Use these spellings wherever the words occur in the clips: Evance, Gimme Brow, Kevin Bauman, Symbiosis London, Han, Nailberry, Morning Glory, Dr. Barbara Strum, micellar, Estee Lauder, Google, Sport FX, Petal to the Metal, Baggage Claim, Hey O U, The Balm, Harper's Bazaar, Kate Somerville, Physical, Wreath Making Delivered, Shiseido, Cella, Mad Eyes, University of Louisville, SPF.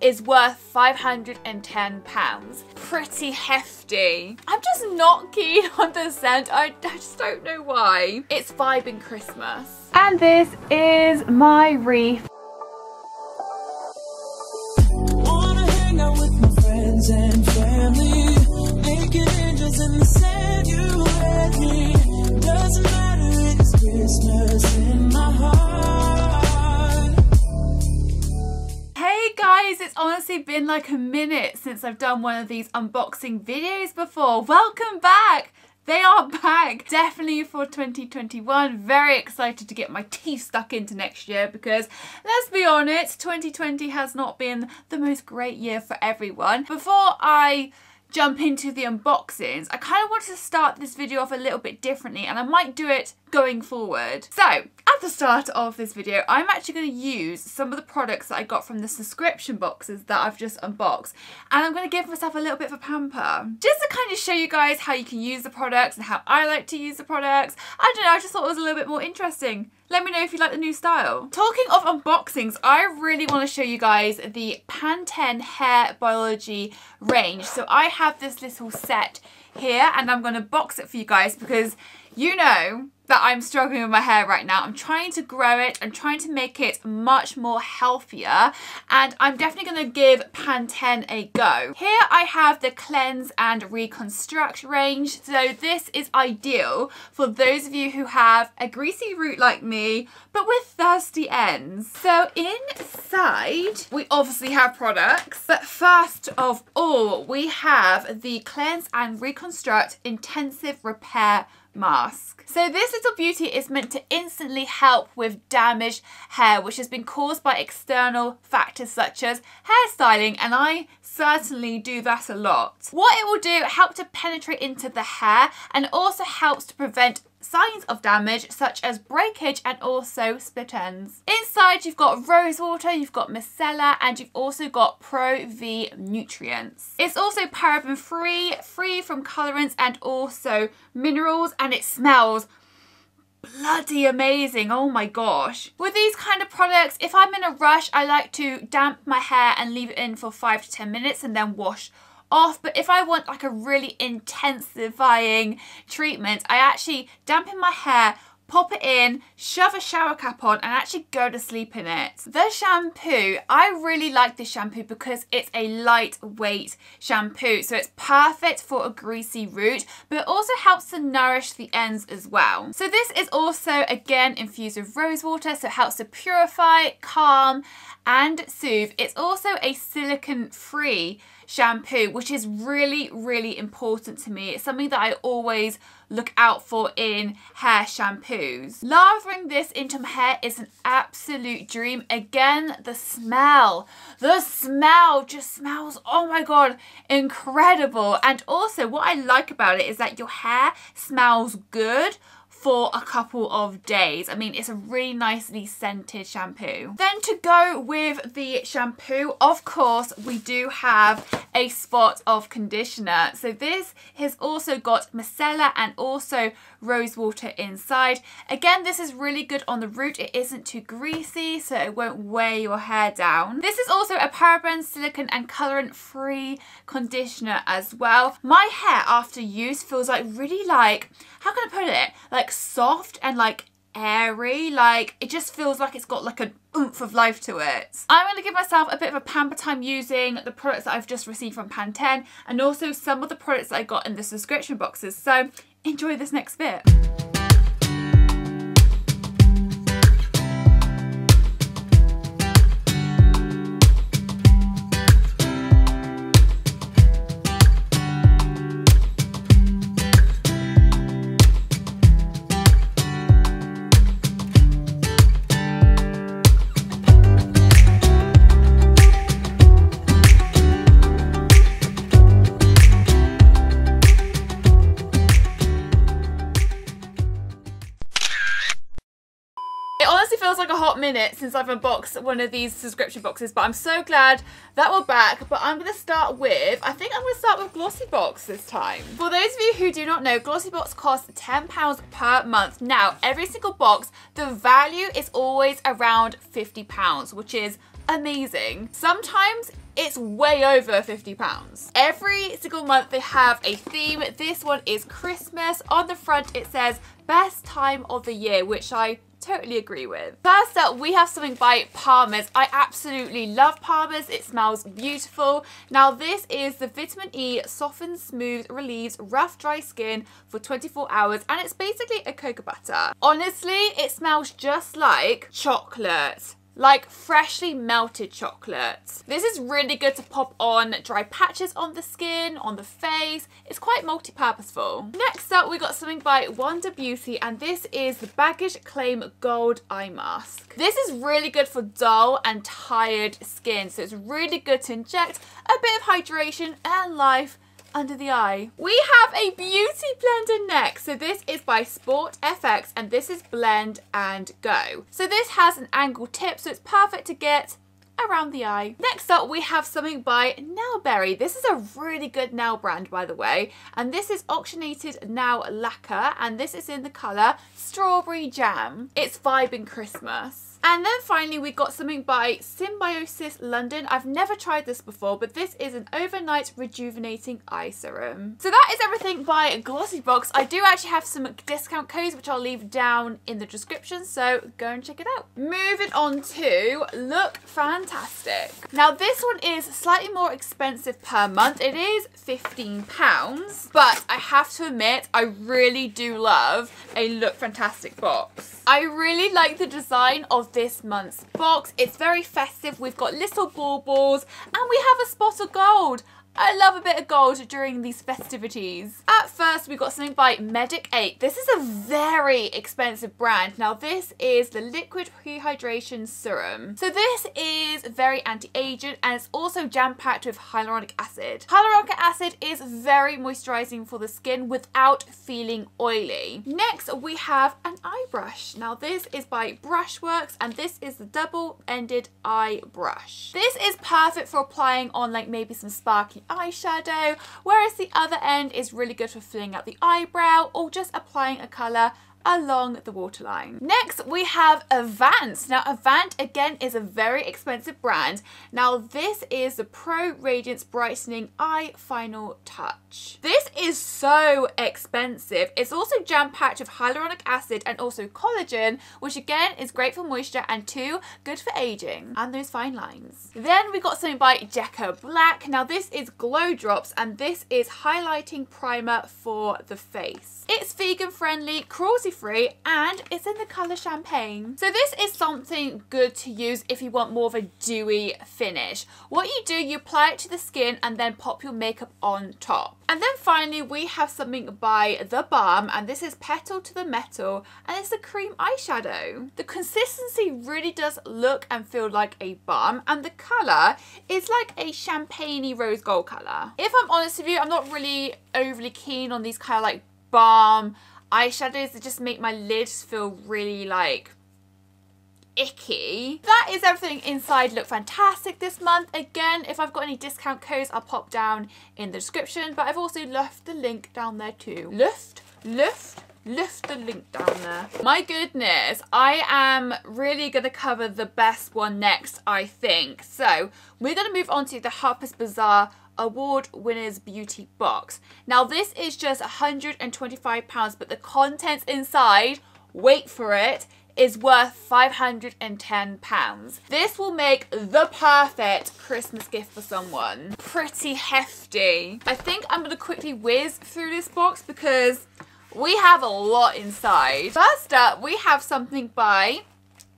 is worth £510. Pretty hefty. I'm just not keen on the scent. I just don't know why. It's vibing Christmas. And this is my wreath. Wanna hang out with my friends and family. Making angels in the sand, you and me. Doesn't matter, it's Christmas in my heart. Hey guys, it's honestly been like a minute since I've done one of these unboxing videos before. Welcome back! They are back, definitely for 2021. Very excited to get my teeth stuck into next year because, let's be honest, 2020 has not been the most great year for everyone. Before I jump into the unboxings, I kind of wanted to start this video off a little bit differently, and I might do it going forward. So at the start of this video, I'm actually going to use some of the products that I got from the subscription boxes that I've just unboxed, and I'm going to give myself a little bit of a pamper just to kind of show you guys how you can use the products and how I like to use the products. I don't know, I just thought it was a little bit more interesting. Let me know if you like the new style. Talking of unboxings, I really want to show you guys the Pantene Hair Biology range. So I have this little set here and I'm going to box it for you guys because you know that I'm struggling with my hair right now. I'm trying to grow it, I'm trying to make it much more healthier, and I'm definitely going to give Pantene a go. Here I have the Cleanse and Reconstruct range. So this is ideal for those of you who have a greasy root like me, but with thirsty ends. So inside, we obviously have products, but first of all, we have the Cleanse and Reconstruct Intensive Repair Mask. So this little beauty is meant to instantly help with damaged hair which has been caused by external factors such as hairstyling, and I certainly do that a lot. What it will do, help to penetrate into the hair, and also helps to prevent signs of damage such as breakage and also split ends. Inside you've got rose water, you've got micellar, and you've also got Pro V nutrients. It's also paraben free, free from colorants and also minerals, and it smells bloody amazing, oh my gosh. With these kind of products, if I'm in a rush, I like to damp my hair and leave it in for 5 to 10 minutes and then wash off. But if I want like a really intensifying treatment, I actually dampen my hair, pop it in, shove a shower cap on, and actually go to sleep in it. The shampoo, I really like this shampoo because it's a lightweight shampoo, so it's perfect for a greasy root, but it also helps to nourish the ends as well. So this is also, again, infused with rose water, so it helps to purify, calm, and soothe. It's also a silicone-free shampoo, which is really, really important to me. It's something that I always look out for in hair shampoos. Lathering this into my hair is an absolute dream. Again, the smell just smells, oh my god, incredible. And also what I like about it is that your hair smells good for a couple of days. I mean, it's a really nicely scented shampoo. Then to go with the shampoo, of course, we do have a spot of conditioner. So this has also got micellar and also rose water inside. Again, this is really good on the root. It isn't too greasy, so it won't weigh your hair down. This is also a paraben, silicone, and colorant-free conditioner as well. My hair after use feels like really like, how can I put it? Like soft and like airy, like it just feels like it's got like an oomph of life to it. I'm going to give myself a bit of a pamper time using the products that I've just received from Pantene and also some of the products that I got in the subscription boxes, so enjoy this next bit. Minute since I've unboxed one of these subscription boxes, but I'm so glad that we're back. But I'm going to start with, I think I'm going to start with Glossybox this time. For those of you who do not know, Glossybox costs £10 per month. Now, every single box, the value is always around £50, which is amazing. Sometimes it's way over £50. Every single month they have a theme. This one is Christmas. On the front it says best time of the year, which I totally agree with. First up, we have something by Palmer's. I absolutely love Palmer's. It smells beautiful. Now this is the Vitamin E Softens, Smooths, Relieves Rough Dry Skin for 24 hours, and it's basically a cocoa butter. Honestly, it smells just like chocolate. Like freshly melted chocolate. This is really good to pop on dry patches on the skin, on the face. It's quite multi-purposeful. Next up, we got something by Wonder Beauty, and this is the Baggage Claim Gold Eye Mask. This is really good for dull and tired skin, so it's really good to inject a bit of hydration and life under the eye. We have a beauty blender next. So this is by Sport FX, and this is Blend and Go. So this has an angle tip, so it's perfect to get around the eye. Next up, we have something by Nailberry. This is a really good nail brand, by the way, and this is Oxygenated Nail Lacquer, and this is in the colour Strawberry Jam. It's vibing Christmas. And then finally, we got something by Symbiosis London. I've never tried this before, but this is an overnight rejuvenating eye serum. So that is everything by Glossybox. I do actually have some discount codes, which I'll leave down in the description, so go and check it out. Moving on to Look Fantastic. Now this one is slightly more expensive per month. It is £15, but I have to admit, I really do love a Look Fantastic box. I really like the design of this month's box. It's very festive. We've got little baubles and we have a spot of gold. I love a bit of gold during these festivities. At first, we got something by Medik8. This is a very expensive brand. Now this is the Liquid Rehydration Serum. So this is very anti-aging, and it's also jam-packed with hyaluronic acid. Hyaluronic acid is very moisturizing for the skin without feeling oily. Next, we have an eye brush. Now this is by Brushworks, and this is the double-ended eye brush. This is perfect for applying on like maybe some sparkling eyeshadow, whereas the other end is really good for filling out the eyebrow or just applying a colour along the waterline. Next, we have Evance. Now Evance again is a very expensive brand. Now this is the Pro Radiance Brightening Eye Final Touch. This is so expensive. It's also jam-packed with hyaluronic acid and also collagen, which again is great for moisture and too good for aging and those fine lines. Then we got something by Jecca Black. Now this is Glow Drops, and this is highlighting primer for the face. It's vegan friendly, cruelty free, and it's in the colour champagne. So this is something good to use if you want more of a dewy finish. What you do, you apply it to the skin and then pop your makeup on top. And then finally, we have something by The Balm, and this is Petal to the Metal, and it's a cream eyeshadow. The consistency really does look and feel like a balm, and the colour is like a champagne-y rose gold colour. If I'm honest with you, I'm not really overly keen on these kind of like balm eyeshadows. That just make my lids feel really like icky. That is everything inside Look Fantastic this month. Again, if I've got any discount codes, I'll pop down in the description, but I've also left the link down there too. Lift the link down there. My goodness, I am really gonna cover the best one next, I think. So we're gonna move on to the Harper's Bazaar Award Winners Beauty Box. Now this is just £125, but the contents inside, wait for it, is worth £510. This will make the perfect Christmas gift for someone. Pretty hefty. I think I'm gonna quickly whiz through this box because we have a lot inside. First up, we have something by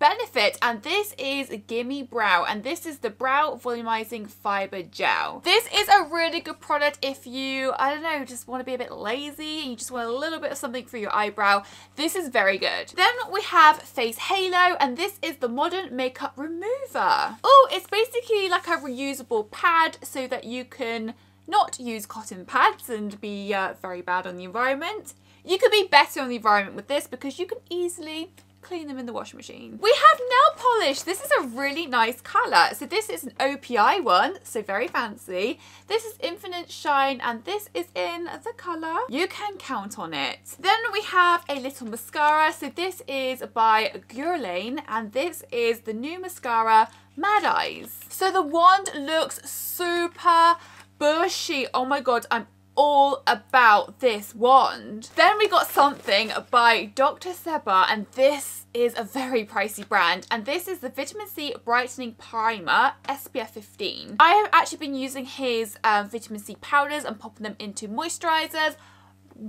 Benefit, and this is Gimme Brow, and this is the Brow Volumizing Fiber Gel. This is a really good product if you, I don't know, just want to be a bit lazy and you just want a little bit of something for your eyebrow. This is very good. Then we have Face Halo, and this is the Modern Makeup Remover. Oh, it's basically like a reusable pad so that you can not use cotton pads and be very bad on the environment. You could be better on the environment with this because you can easily clean them in the washing machine. We have nail polish. This is a really nice colour. So this is an OPI one, so very fancy. This is Infinite Shine, and this is in the colour You Can Count On It. Then we have a little mascara. So this is by Guerlain, and this is the new mascara Mad Eyes. So the wand looks super bushy. Oh my god, I'm all about this wand. Then we got something by Dr. Seba, and this is a very pricey brand, and this is the Vitamin C Brightening Primer SPF 15. I have actually been using his vitamin C powders and popping them into moisturizers.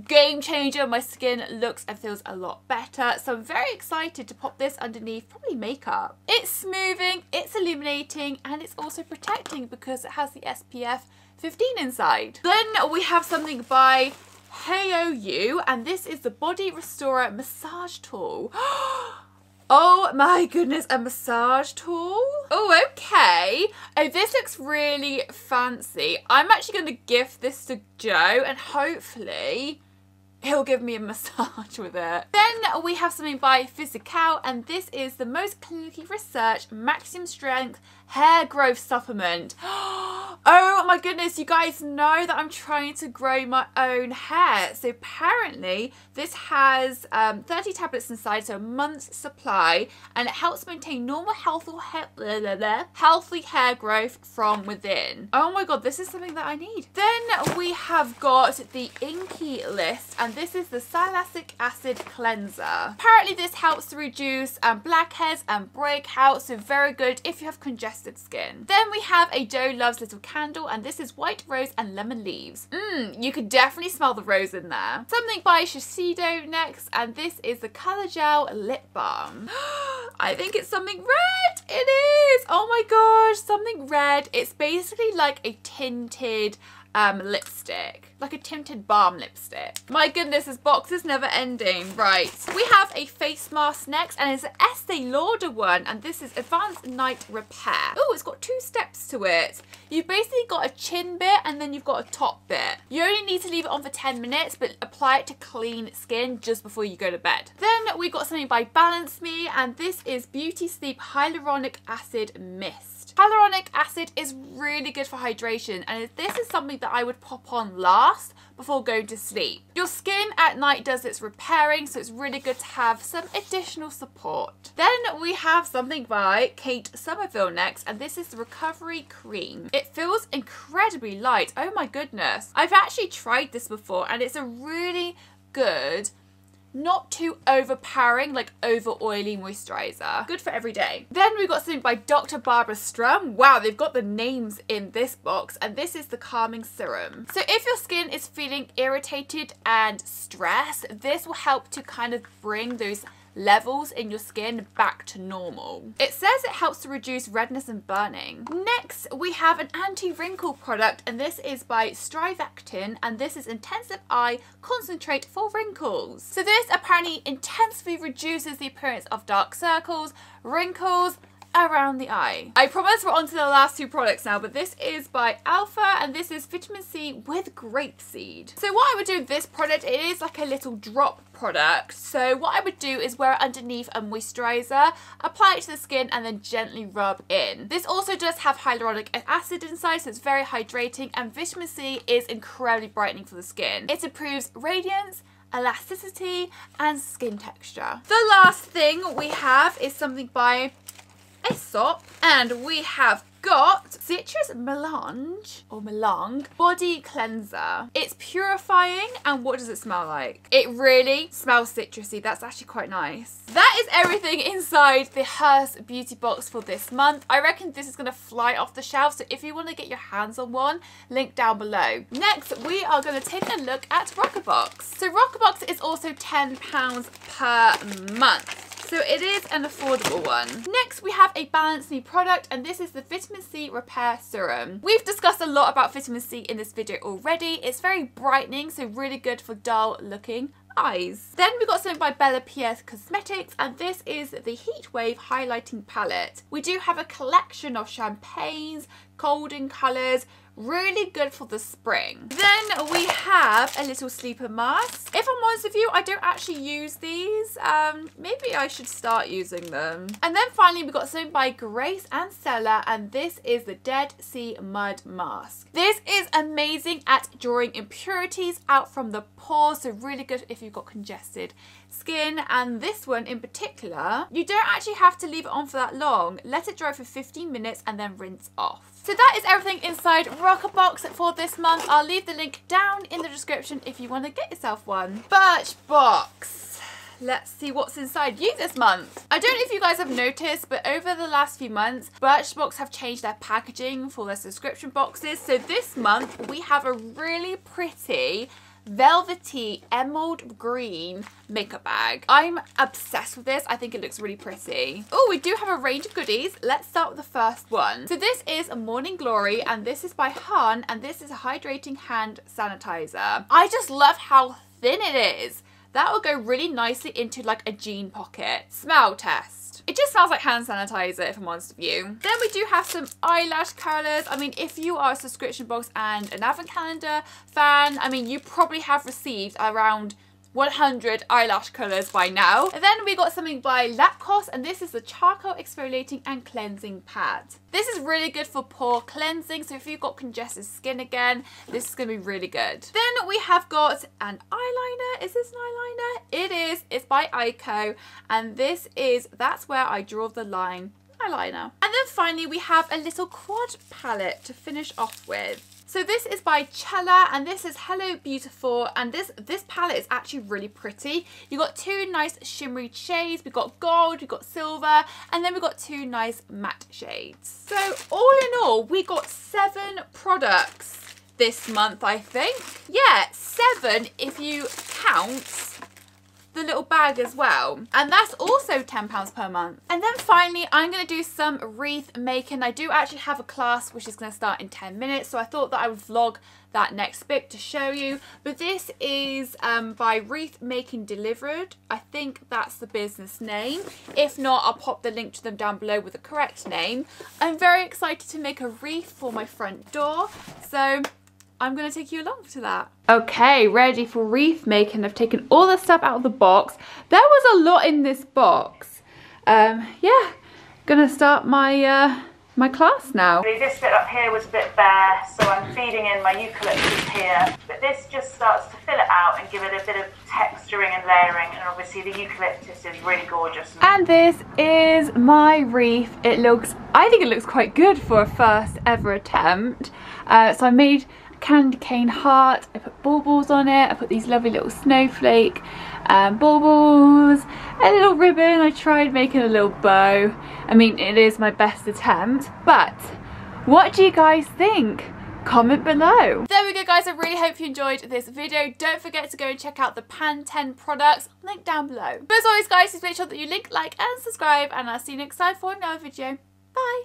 Game changer, my skin looks and feels a lot better, so I'm very excited to pop this underneath probably makeup. It's smoothing, it's illuminating, and it's also protecting because it has the SPF 15 inside. Then we have something by Hey O U, and this is the Body Restorer Massage Tool. Oh my goodness, a massage tool? Oh, okay. Oh, this looks really fancy. I'm actually going to gift this to Joe, and hopefully he'll give me a massage with it. Then we have something by Physical, and this is the most clinically researched maximum strength hair growth supplement. Oh my goodness, you guys know that I'm trying to grow my own hair. So apparently this has 30 tablets inside, so a month's supply, and it helps maintain normal healthy hair growth from within. Oh my god, this is something that I need. Then we have got the Inkey List, and this is the salicylic acid cleanser. Apparently this helps to reduce blackheads and breakouts, so very good if you have congested skin. Then we have a Jo Loves little candle, and this is white rose and lemon leaves. You could definitely smell the rose in there. Something by Shiseido next, and this is the Color Gel Lip Balm. I think it's something red. It is! Oh my gosh, something red. It's basically like a tinted lipstick, like a tinted balm lipstick. My goodness, this box is never ending. Right, we have a face mask next, and it's an Estee Lauder one, and this is Advanced Night Repair. Oh, it's got two steps to it. You've basically got a chin bit and then you've got a top bit. You only need to leave it on for 10 minutes, but apply it to clean skin just before you go to bed. Then we got something by Balance Me, and this is Beauty Sleep Hyaluronic Acid Mist. Hyaluronic acid is really good for hydration, and this is something that I would pop on last before going to sleep. Your skin at night does its repairing, so it's really good to have some additional support. Then we have something by Kate Somerville next, and this is the Recovery Cream. It feels incredibly light. Oh my goodness. I've actually tried this before, and it's a really good, not too overpowering, like over oily moisturizer. Good for every day. Then we've got something by Dr. Barbara Strum. Wow, they've got the names in this box, and this is the Calming Serum. So if your skin is feeling irritated and stressed, this will help to kind of bring those levels in your skin back to normal. It says it helps to reduce redness and burning. Next, we have an anti-wrinkle product, and this is by Strivectin, and this is Intensive Eye Concentrate for Wrinkles. So this apparently intensely reduces the appearance of dark circles, wrinkles, around the eye. I promise we're on to the last two products now, but this is by Alpha, and this is Vitamin C with Grapeseed. So what I would do with this product, it is like a little drop product. So what I would do is wear it underneath a moisturizer, apply it to the skin, and then gently rub in. This also does have hyaluronic acid inside, so it's very hydrating, and vitamin C is incredibly brightening for the skin. It improves radiance, elasticity, and skin texture. The last thing we have is something by Aesop, and we have got Citrus Melange or Melange Body Cleanser. It's purifying, and what does it smell like? It really smells citrusy. That's actually quite nice. That is everything inside the Hers Beauty Box for this month. I reckon this is going to fly off the shelf, so if you want to get your hands on one, link down below. Next, we are going to take a look at Roccabox. So Roccabox is also £10 per month. So it is an affordable one. Next, we have a Balance Me product, and this is the Vitamin C Repair Serum. We've discussed a lot about vitamin C in this video already. It's very brightening, so really good for dull looking eyes. Then we got something by Bella Pierce Cosmetics, and this is the Heatwave Highlighting Palette. We do have a collection of champagnes, golden colours, Really good for the spring. Then we have a little sleeper mask. If I'm honest with you, I don't actually use these. Maybe I should start using them. And then finally we got something by Grace and Stella, and this is the Dead Sea Mud Mask. This is amazing at drawing impurities out from the pores, so really good if you've got congested skin. And this one in particular, you don't actually have to leave it on for that long. Let it dry for 15 minutes and then rinse off. So that is everything inside Roccabox for this month. I'll leave the link down in the description if you want to get yourself one. Birchbox. Let's see what's inside you this month. I don't know if you guys have noticed, but over the last few months, Birchbox have changed their packaging for their subscription boxes. So this month, we have a really pretty velvety emerald green makeup bag. I'm obsessed with this. I think it looks really pretty. Oh, we do have a range of goodies. Let's start with the first one. So this is Morning Glory, and this is by Han, and this is a hydrating hand sanitizer. I just love how thin it is. That will go really nicely into like a jean pocket. Smell test. It just smells like hand sanitizer, if I'm honest with you. Then we do have some eyelash curlers. I mean, if you are a subscription box and an advent calendar fan, I mean, you probably have received around 100 eyelash colours by now. And then we got something by Lacoste, and this is the charcoal exfoliating and cleansing pad. This is really good for pore cleansing, so if you've got congested skin again, this is going to be really good. Then we have got an eyeliner. Is this an eyeliner? It is. It's by Ico, and this is That's Where I Draw the Line eyeliner. And then finally we have a little quad palette to finish off with. So this is by Cella, and this is Hello Beautiful, and this palette is actually really pretty. You've got two nice shimmery shades. We've got gold, we've got silver, and then we've got two nice matte shades. So all in all, we got 7 products this month, I think. Yeah, 7 if you count the little bag as well, and that's also £10 per month. And then finally I'm going to do some wreath making. I do actually have a class which is going to start in 10 minutes, so I thought that I would vlog that next bit to show you. But this is by Wreath Making Delivered. I think that's the business name. If not, I'll pop the link to them down below with the correct name. I'm very excited to make a wreath for my front door, so I'm going to take you along to that. Okay, ready for wreath making. I've taken all the stuff out of the box. There was a lot in this box. Yeah, gonna start my my class now. This bit up here was a bit bare, so I'm feeding in my eucalyptus here. But this just starts to fill it out and give it a bit of texturing and layering, and obviously the eucalyptus is really gorgeous. And this is my wreath. It looks, I think it looks quite good for a first ever attempt. So I made candy cane heart, I put baubles on it, I put these lovely little snowflake baubles, a little ribbon, I tried making a little bow. I mean, it is my best attempt, but what do you guys think? Comment below. There we go guys, I really hope you enjoyed this video. Don't forget to go and check out the Pantene products, link down below. But as always guys, just make sure that you link, like and subscribe, and I'll see you next time for another video. Bye!